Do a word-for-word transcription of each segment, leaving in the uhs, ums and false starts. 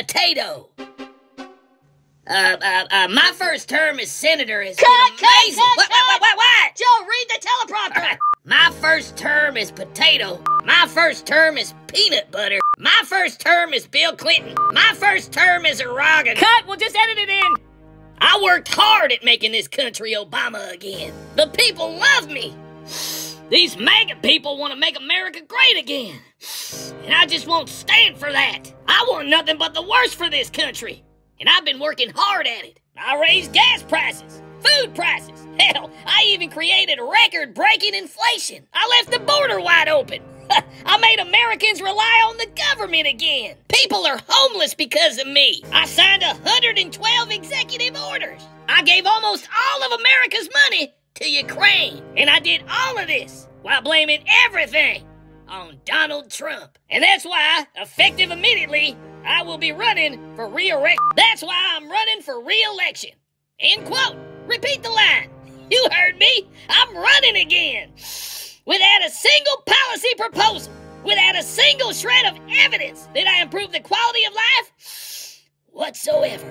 potato. Uh, uh, uh, my first term as senator has cut, been amazing. Cut, cut, what, what, what, what? Joe, read the teleprompter. Right. My first term is potato. My first term is peanut butter. My first term is Bill Clinton. My first term is Aragon. Cut, we'll just edit it in. I worked hard at making this country Obama again. The people love me. These mega people want to make America great again. And I just won't stand for that. I want nothing but the worst for this country. And I've been working hard at it. I raised gas prices, food prices. Hell, I even created record-breaking inflation. I left the border wide open. I made Americans rely on the government again. People are homeless because of me. I signed one hundred twelve executive orders. I gave almost all of America's money to Ukraine. And I did all of this while blaming everything on Donald Trump. And that's why, effective immediately, I will be running for re-election. That's why I'm running for re-election. End quote. Repeat the line. You heard me. I'm running again. Without a single policy proposal, without a single shred of evidence that I improve the quality of life whatsoever.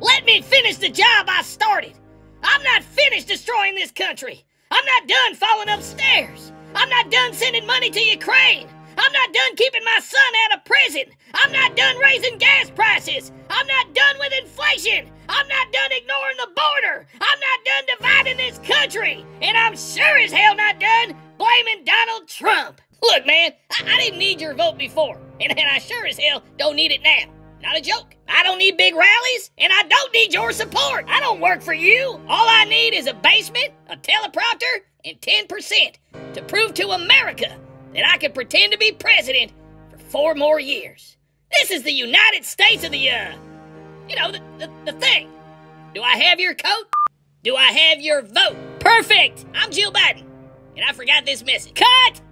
Let me finish the job I started. I'm not finished destroying this country. I'm not done falling upstairs. I'm not done sending money to Ukraine. I'm not done keeping my son out of prison. I'm not done raising gas prices. I'm not done with inflation. I'm not done ignoring the border. I'm not done dividing this country. And I'm sure as hell not done blaming Donald Trump. Look, man, I, I didn't need your vote before. And, and I sure as hell don't need it now. Not a joke. I don't need big rallies, and I don't need your support. I don't work for you. All I need is a basement, a teleprompter, and ten percent to prove to America that I could pretend to be president for four more years. This is the United States of the, uh, you know, the, the, the thing. Do I have your coat? Do I have your vote? Perfect! I'm Jill Biden, and I forgot this message. Cut!